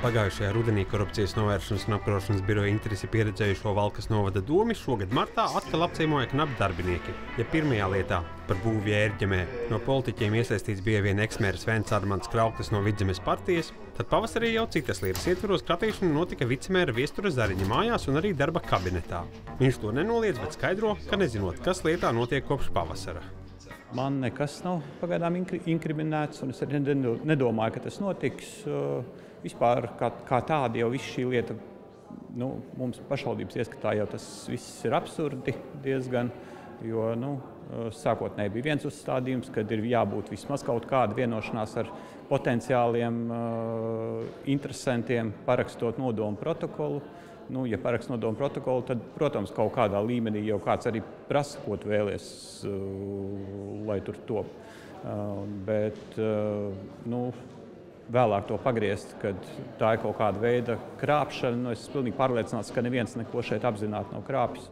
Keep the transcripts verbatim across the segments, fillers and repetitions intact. Pagājušajā rudenī korupcijas novēršanas un apkarošanas biroja interesi pieredzējušo Valkas novada domi šogad martā atkal apciemoja knap darbinieki. Ja pirmajā lietā par būvi ērģemē no politiķiem iesaistīts bija vien eksmērs Vents Armands Krauklis no Vidzemes partijas, tad pavasarī jau citas lietas ietvaros kratīšana notika vicemēra Viestura Zariņa mājās un arī darba kabinetā. Viņš to nenoliedz, bet skaidro, ka nezinot, kas lietā notiek kopš pavasara. Man nekas nav pagaidām inkriminēts, un es arī nedomāju, ka tas notiks. Vispār kā, kā tāda jau viss šī lieta, nu, mums pašvaldības ieskatā jau tas viss ir absurdi diezgan, jo, nu, sākotnēji bija viens uzstādījums, kad ir jābūt vismaz kaut kāda vienošanās ar potenciāliem uh, interesantiem parakstot nodomu protokolu. Nu, ja parakst nodomu protokolu, tad, protams, kaut kādā līmenī jau kāds arī prasa, ko tu vēlies, uh, lai tur top. Uh, bet, uh, nu, vēlāk to pagriezt, kad tā ir kaut kāda veida krāpšana. Nu, es pilnīgi pārliecināts, ka neviens neko šeit apzināti nav krāpis.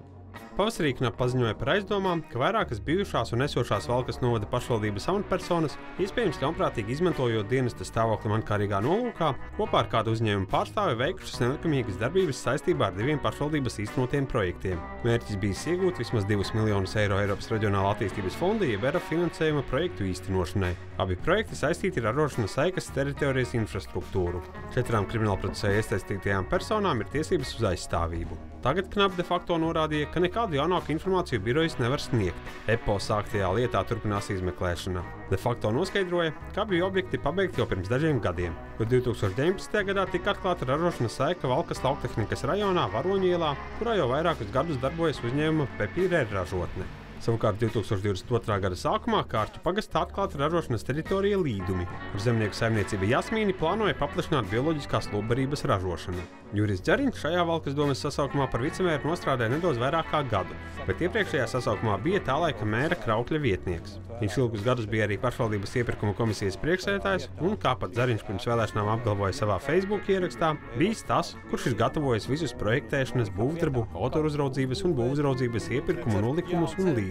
Pavasarī knap paziņoja par aizdomām, ka vairākas bijušās un esošās Valkas novada pašvaldības amatpersonas, iespējams ļaunprātīgi izmantojot dienesta stāvokli mankārīgā nolūkā, kopā ar kādu uzņēmumu pārstāvi veikušas nelikumīgas darbības saistībā ar diviem pašvaldības īstenotiem projektiem. Mērķis bijis iegūt vismaz divus miljonus eiro Eiropas regionālā attīstības fonda jeb E R A finansējuma projektu īstenošanai. Abi projekti saistīti ar arošanas saikas teritorijas infrastruktūru. Četrām kriminālprocesā iesaistītajām personām ir tiesības uz aizstāvību. Tagad knap de facto norādīja, ka nekādu jaunāku informāciju birojas nevar sniegt. E P O sāktajā lietā turpinās izmeklēšana. De facto noskaidroja, ka abi objekti pabeigti jau pirms dažiem gadiem, jo divi tūkstoši deviņpadsmitajā gadā tika atklāta ražošanas saika Valkas lauktehnikas rajonā Varoņielā, kurā jau vairākus gadus darbojas uzņēmuma Pepīrē ražotne. Savukārt divi tūkstoši divdesmit otrā gada sākumā Kārtu pagastā atklāta ražošanas teritorija Līdumi, kur zemnieku saimniecība Jasmīne plānoja paplašināt bioloģiskās lobarības ražošanu. Juris Zafriņš šajā Valkas domes sasaukumā par vicemēru nostrādāja nedaudz vairāk kā gadu, bet iepriekšējā sasaukumā bija tā laika mēra Kraukļa vietnieks. Viņš ilgus gadus bija arī pašvaldības iepirkuma komisijas priekšsēdētājs un, kā pat Zariņš pirms vēlēšanām apgalvoja savā Facebook ierakstā, bijis tas, kurš ir gatavojis visus projektēšanas, būvdarbu, autoruzraudzības un būvuzraudzības iepirkumu nolikumus un līdzi.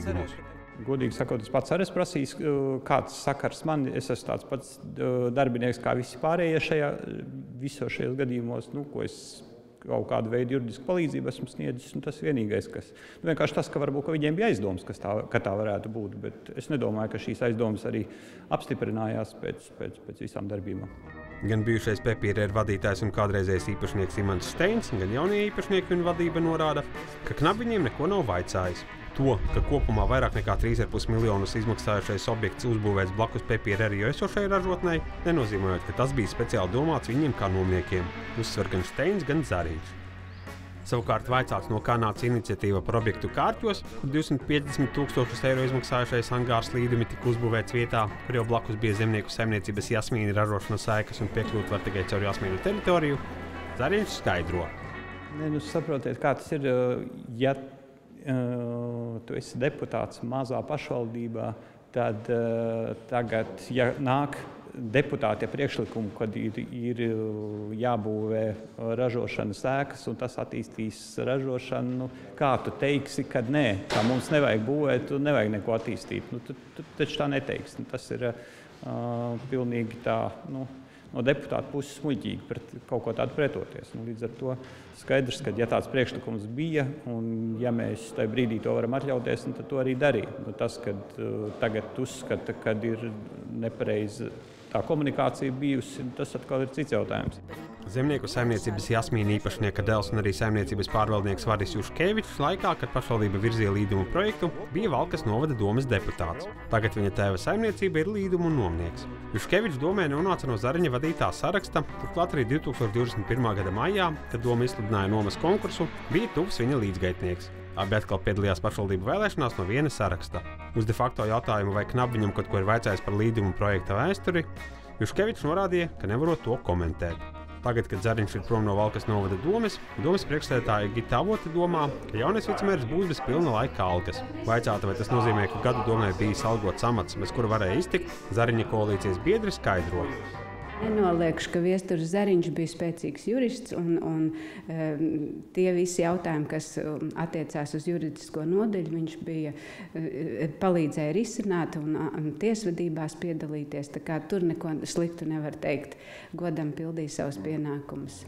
Godīgi sakot, es pats arī prasīju, kāds sakars man, es esmu tāds pats darbinieks kā visi pārējie šajā, visos šajos gadījumos, nu, ko es kaut kādu veidu juridisku palīdzību esmu sniedzis, un tas vienīgais, kas, nu, vienkārši tas, ka varbūt, ka viņiem bija aizdomas, kas tā, ka tā varētu būt, bet es nedomāju, ka šīs aizdomas arī apstiprinājās pēc, pēc, pēc visām darbībām. Gan bijušais Pepīrē vadītājs un kādreizējais īpašnieks Imants Šteins, gan jaunie īpašnieki un vadība norāda, ka knap viņiem neko nav vaicājis. To, ka kopumā vairāk nekā trīs ar pus miljonus izmaksājušais objekts uzbūvēts blakus Pepīrē arī esošai ražotnei, nenozīmējot, ka tas bija speciāli domāts viņiem kā nomniekiem, uzsver gan Šteins, gan Zariņš. Savukārt vaicāts, no kā nāca iniciatīva par objektu Kārķos, kur divsimt piecdesmit tūkstošus eiro izmaksājušais angārs Līdumi tika uzbūvēts vietā, kur jau blakus bija zemnieku saimniecības Jasmīne ražošanas saikas un piekļūt var tikai caur Jasmīnu teritoriju, Zariņš skaidro. Ne, nu, saprotiet, kā tas ir, ja tu esi deputāts mazā pašvaldībā, tad uh, tagad, ja nāk deputātie priekšlikumi, kad ir, ir jābūvē ražošanas ēkas un tas attīstīs ražošanu, kā tu teiksi, kad nē, tā mums nevajag būvēt, tu nevajag neko attīstīt. Nu, tu, tu taču tā neteiksi. Nu, tas ir uh, pilnīgi tā, nu, no deputāta puses smuļķīgi pret kaut ko tādu pretoties. Nu, līdz ar to skaidrs, ka ja tāds priekšlikums bija un ja mēs tajā brīdī to varam atļauties, un tad to arī darīt. Nu, tas, kad uh, tagad uzskata, kad ir nepareiza tā komunikācija bijusi, tas atkal ir cits jautājums. Zemnieku saimniecības Jasmīne īpašnieka dēls un arī saimniecības pārvaldnieks Varis Juškevičs laikā, kad pašvaldība virzīja Līdumu projektu, bija Valkas novada domes deputāts. Tagad viņa tēva saimniecība ir Līdumu nomnieks. Juškevičs domē nonāca no Zariņa vadītā saraksta, turklāt arī divi tūkstoši divdesmit pirmā gada maijā, kad doma izsludināja nomas konkursu, bija tuvs viņa līdzgaitnieks. Abi atkal piedalījās pašvaldību vēlēšanās no viena saraksta. Uz de facto jautājumu, vai knap viņam kaut ko ir vaicājis par Līdumu projekta vēsturi, Juškevičs norādīja, ka nevarot to komentēt. Tagad, kad Zariņš ir prom no Valkas novada domes, domes priekšsēdētāja Gita Voti domā, ka jaunais vicemērs būs bez pilna laika algas. Vaicāta, vai tas nozīmē, ka gadu domē bijis algots amats, bez kura varēja iztikt, Zariņa koalīcijas biedri skaidro. Nenoliekšu, ka Viestura Zariņš bija spēcīgs jurists, un, un e, tie visi jautājumi, kas attiecās uz juridisko nodeļu, viņš bija, e, palīdzēja risināt un, un tiesvedībās piedalīties. Tā kā tur neko sliktu nevar teikt. Godam pildīja savus pienākumus.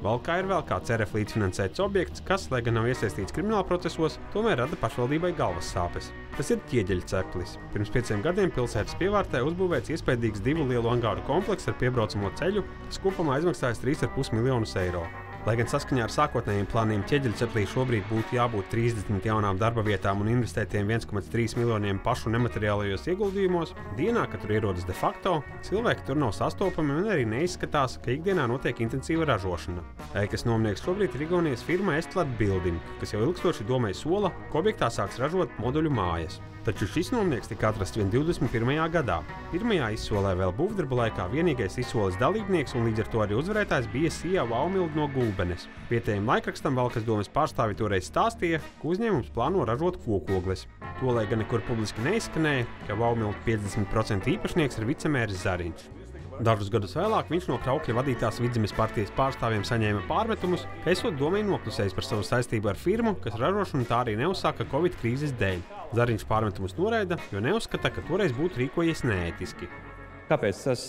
Valkā ir vēl kāds R F līdzfinansēts objekts, kas, lai gan nav iesaistīts krimināla procesos, tomēr rada pašvaldībai galvas sāpes. Tas ir ķieģeļa cerklis. Pirms pieciem gadiem pilsētas pievārtē uzbūvēts iespaidīgs divu lielu angāru komplekss ar piebraucamo ceļu, kas kopumā izmaksājas trīs ar pus miljonus eiro. Lai gan saskaņā ar sākotnējiem plāniem ķieģeļa cerklī šobrīd būtu jābūt trīsdesmit jaunām darba vietām un investētiem viens komats trīs miljoniem pašu nemateriālajos ieguldījumos, dienā, kad tur ierodas de facto, cilvēki tur nav sastopami un arī neizskatās, ka ikdienā notiek intensīva ražošana. Ēkas nomnieks šobrīd ir Igaunijas firma Estland Building, kas jau ilgstoši domēja sola, ka objektā sāks ražot moduļu mājas. Taču šis nomnieks tika atrasts vien divdesmit pirmajā gadā. Pirmajā izsolē vēl būvdarba laikā vienīgais izsoles dalībnieks un līdz ar to arī uzvarētājs bija S I A Vaumilda no Gulbenes. Vietējiem laikrakstam Valkas domas pārstāvi toreiz stāstīja, ka uzņēmums plāno ražot kokogles. To, lai gan nekur publiski neizskanēja, ka Vaumilda piecdesmit procenti īpašnieks ir vicemērs Zariņš. Dažus gadus vēlāk viņš no Kraukļa vadītās Vidzemes partijas pārstāvjiem saņēma pārmetumus, ka esot domai noklusējis par savu saistību ar firmu, kas ražošanu tā arī neuzsāka Covid krīzes dēļ. Zariņš pārmetumus noraida, jo neuzskata, ka toreiz būtu rīkojies neētiski. Kāpēc tas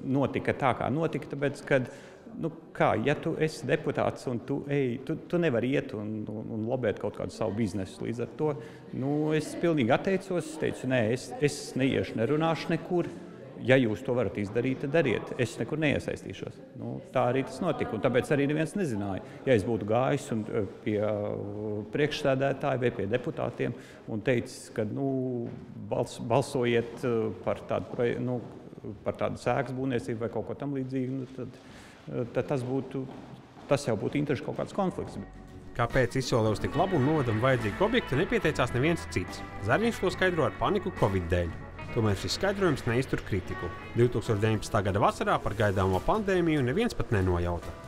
notika tā, kā notika? Tāpēc, kad, nu kā, ja tu esi deputāts un tu, ej, tu, tu nevar iet un, un, un lobēt kaut kādu savu biznesu. Līdz ar to, nu, es pilnīgi atteicos, es teicu, nē, es, es neiešu, nerunāšu nekur. Ja jūs to varat izdarīt, tad dariet. Es nekur neiesaistīšos. Nu, tā arī tas notika, un tāpēc arī neviens nezināja. Ja es būtu gājis un pie priekšsēdētāja vai pie deputātiem un teicis, ka nu, bals, balsojiet par tādu, nu, par tādu sēkas būvniecību vai kaut ko tam līdzīgu, nu, tad, tad tas, būtu, tas jau būtu interešu kaut kāds konflikts. Kāpēc izsolē uz tik labu un novadam vajadzīgu objektu nepieteicās neviens cits? Zariņš to skaidro ar paniku Covid dēļ. Tomēr šis skaidrojums neiztur kritiku. divtūkstoš deviņpadsmitā gada vasarā par gaidāmo pandēmiju neviens pat nenojauta.